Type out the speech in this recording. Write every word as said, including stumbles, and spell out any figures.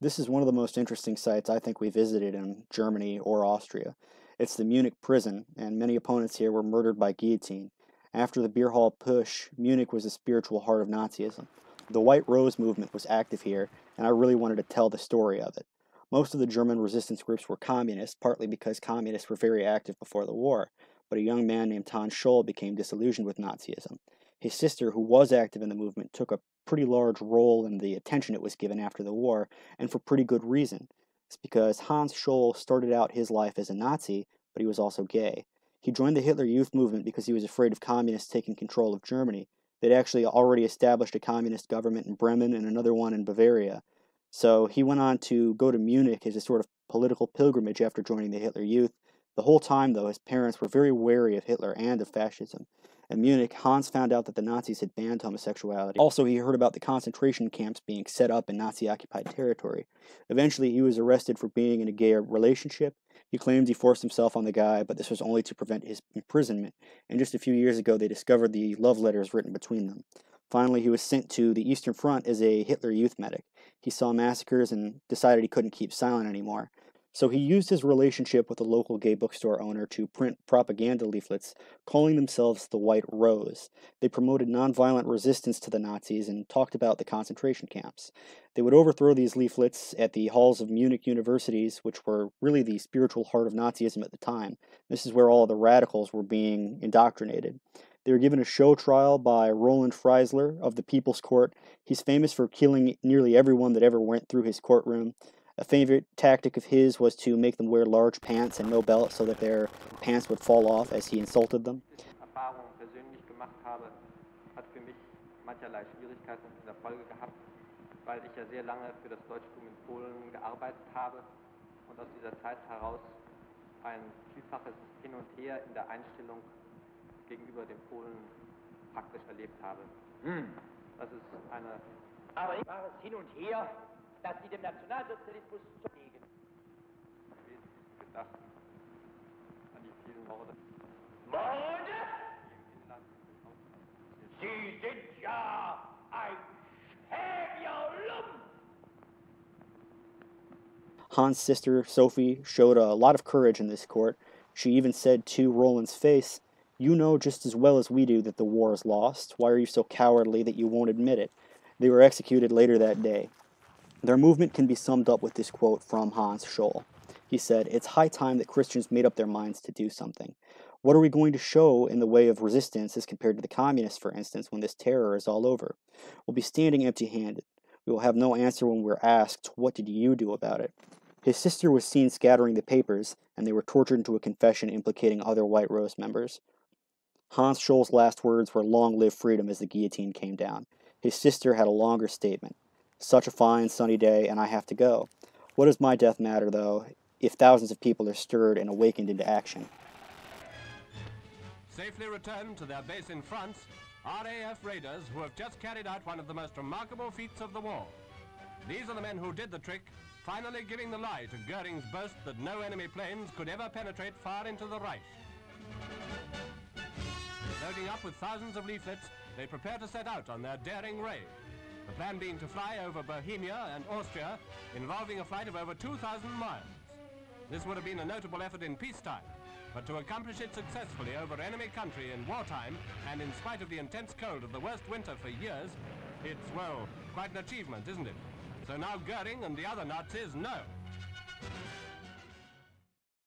This is one of the most interesting sites I think we visited in Germany or Austria. It's the Munich prison, and many opponents here were murdered by guillotine. After the Beer Hall Putsch, Munich was the spiritual heart of Nazism. The White Rose movement was active here, and I really wanted to tell the story of it. Most of the German resistance groups were communist, partly because communists were very active before the war, but a young man named Hans Scholl became disillusioned with Nazism. His sister, who was active in the movement, took a pretty large role in the attention it was given after the war, and for pretty good reason. It's because Hans Scholl started out his life as a Nazi, but he was also gay. He joined the Hitler Youth Movement because he was afraid of communists taking control of Germany. They'd actually already established a communist government in Bremen and another one in Bavaria. So he went on to go to Munich as a sort of political pilgrimage after joining the Hitler Youth. The whole time, though, his parents were very wary of Hitler and of fascism. In Munich, Hans found out that the Nazis had banned homosexuality. Also, he heard about the concentration camps being set up in Nazi-occupied territory. Eventually, he was arrested for being in a gay relationship. He claimed he forced himself on the guy, but this was only to prevent his imprisonment, and just a few years ago they discovered the love letters written between them. Finally, he was sent to the Eastern Front as a Hitler Youth medic. He saw massacres and decided he couldn't keep silent anymore. So he used his relationship with a local gay bookstore owner to print propaganda leaflets calling themselves the White Rose. They promoted nonviolent resistance to the Nazis and talked about the concentration camps. They would overthrow these leaflets at the halls of Munich universities, which were really the spiritual heart of Nazism at the time. This is where all the radicals were being indoctrinated. They were given a show trial by Roland Freisler of the People's Court. He's famous for killing nearly everyone that ever went through his courtroom. A favorite tactic of his was to make them wear large pants and no belt so that their pants would fall off as he insulted them. Mm. Dass sie dem Nationalsozialismus zulegen. Gedacht an die vielen Morde. Morde? Sie sind ja ein Schäbiolum! Hans' sister, Sophie, showed a lot of courage in this court. She even said to Roland's face, "You know just as well as we do that the war is lost. Why are you so cowardly that you won't admit it?" They were executed later that day. Their movement can be summed up with this quote from Hans Scholl. He said, "It's high time that Christians made up their minds to do something. What are we going to show in the way of resistance as compared to the communists, for instance, when this terror is all over? We'll be standing empty-handed. We will have no answer when we're asked, 'What did you do about it?'" His sister was seen scattering the papers, and they were tortured into a confession implicating other White Rose members. Hans Scholl's last words were, "Long live freedom," as the guillotine came down. His sister had a longer statement. "Such a fine sunny day, and I have to go. What does my death matter, though, if thousands of people are stirred and awakened into action?" Safely returned to their base in France, R A F raiders who have just carried out one of the most remarkable feats of the war. These are the men who did the trick, finally giving the lie to Göring's boast that no enemy planes could ever penetrate far into the Reich. Loading up with thousands of leaflets, they prepare to set out on their daring raid. The plan being to fly over Bohemia and Austria, involving a flight of over two thousand miles. This would have been a notable effort in peacetime, but to accomplish it successfully over enemy country in wartime, and in spite of the intense cold of the worst winter for years, it's, well, quite an achievement, isn't it? So now Göring and the other Nazis know.